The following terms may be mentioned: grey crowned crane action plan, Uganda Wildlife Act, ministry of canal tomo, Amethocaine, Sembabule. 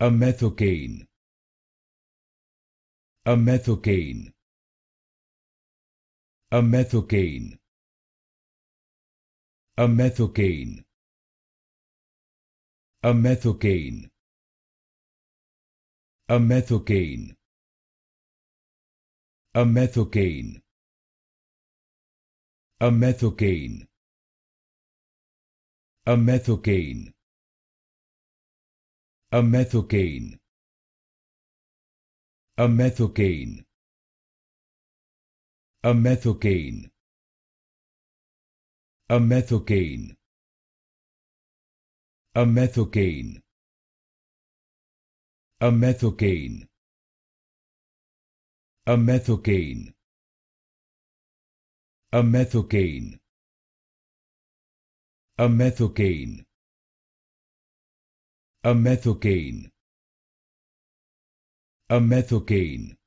Amethocaine. Amethocaine. Amethocaine. Amethocaine. Amethocaine. Amethocaine. Amethocaine. Amethocaine. Amethocaine. Amethocaine. Amethocaine. Amethocaine. Amethocaine. Amethocaine. Amethocaine. Amethocaine. Amethocaine. Amethocaine. Amethocaine. Amethocaine.